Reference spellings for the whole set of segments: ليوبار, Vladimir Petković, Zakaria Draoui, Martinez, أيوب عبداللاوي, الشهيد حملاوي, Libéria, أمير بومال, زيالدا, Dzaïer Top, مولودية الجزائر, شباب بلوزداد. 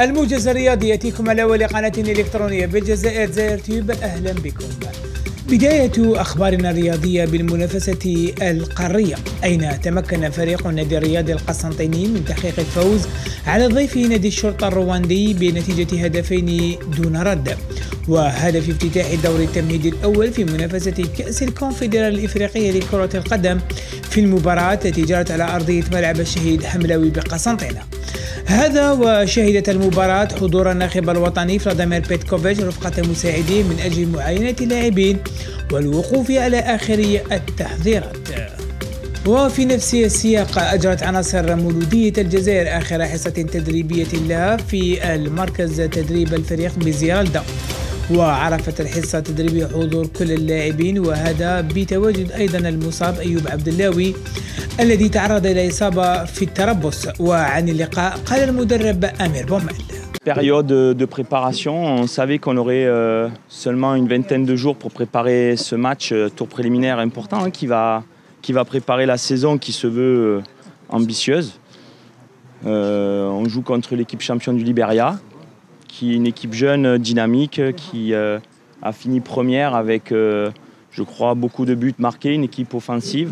الموجز الرياضي يأتيكم على هواء قناة إلكترونية بالجزائر دزاير توب. أهلا بكم. بداية أخبارنا الرياضية بالمنافسة القارية، أين تمكن فريق النادي الرياضي القسنطيني من تحقيق الفوز على ضيف نادي الشرطة الرواندي بنتيجة هدفين دون رد، وهدف افتتاح الدور التمهيدي الأول في منافسة كأس الكونفدرالية الإفريقية لكرة القدم في المباراة التي جرت على أرضية ملعب الشهيد حملاوي بقسنطينة. هذا وشهدت المباراة حضور الناخب الوطني فلاديمير بيتكوفيتش رفقة مساعديه من أجل معاينة اللاعبين والوقوف على آخر التحضيرات. وفي نفس السياق، أجرت عناصر مولودية الجزائر آخر حصة تدريبية لها في المركز تدريب الفريق بزيالدا، وعرفت الحصة التدريبية حضور كل اللاعبين، وهذا بتواجد أيضا المصاب أيوب عبداللاوي الذي تعرض إلى إصابة في التربص. وعن اللقاء قال المدرب أمير بومال: période de préparation, on savait qu'on aurait seulement une vingtaine de jours pour préparer ce match tour préliminaire important qui va préparer la saison qui se veut ambitieuse. On joue contre l'équipe championne du Libéria, qui est une équipe jeune, dynamique, qui a fini première avec, je crois, beaucoup de buts marqués, une équipe offensive,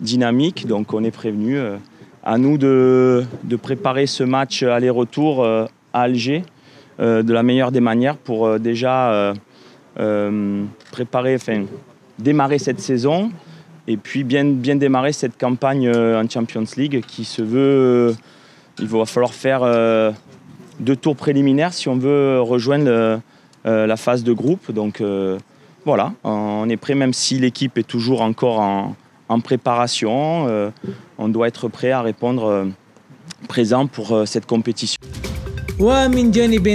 dynamique, donc on est prévenu. À nous de préparer ce match aller-retour à Alger de la meilleure des manières pour déjà préparer, enfin, démarrer cette saison et puis bien démarrer cette campagne en Champions League qui se veut, il va falloir faire deux tours préliminaires si on veut rejoindre la phase de groupe. Donc voilà, on est prêt, même si l'équipe est toujours encore en préparation, on doit être prêt à répondre présent pour cette compétition. ومن جانب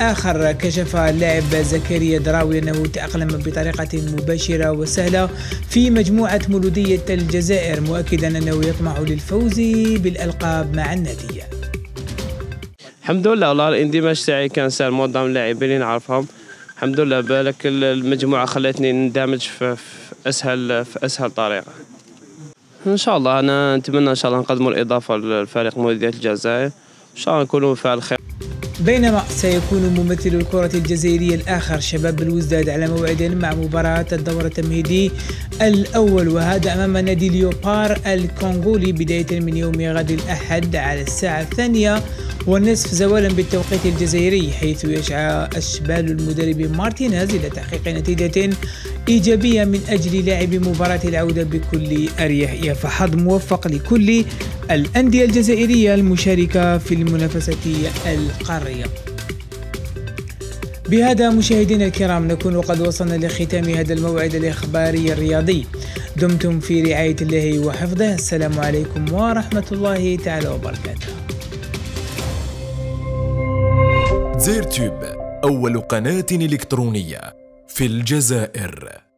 آخر، كشف اللاعب زكريا دراوي أنه تأقلم بطريقة مباشرة وسهلة في مجموعة مولودية الجزائر، مؤكدا أنه يطمح للفوز بالألقاب مع النادي. الحمد لله، والله الاندماج تاعي كان سهل، معظم اللاعبين اللي نعرفهم الحمد لله، بالك المجموعة خلتني نندمج في أسهل طريقة. إن شاء الله أنا نتمنى إن شاء الله نقدموا الإضافة للفريق مولودية الجزائر، إن شاء الله نكونوا في الخير. بينما سيكون ممثل الكرة الجزائرية الآخر شباب بلوزداد على موعد مع مباراة الدور التمهيدي الأول، وهذا أمام نادي ليوبار الكونغولي بداية من يوم غد الأحد على الساعة 2:30 زوالا بالتوقيت الجزائري، حيث يسعى أشبال المدرب مارتينيز إلى تحقيق نتيجة إيجابية من أجل لعب مباراة العودة بكل أريحية. فحظ موفق لكل الأندية الجزائرية المشاركة في المنافسة القارية. بهذا مشاهدينا الكرام نكون قد وصلنا لختام هذا الموعد الإخباري الرياضي. دمتم في رعاية الله وحفظه. السلام عليكم ورحمة الله تعالى وبركاته. دزاير توب، أول قناة إلكترونية في الجزائر.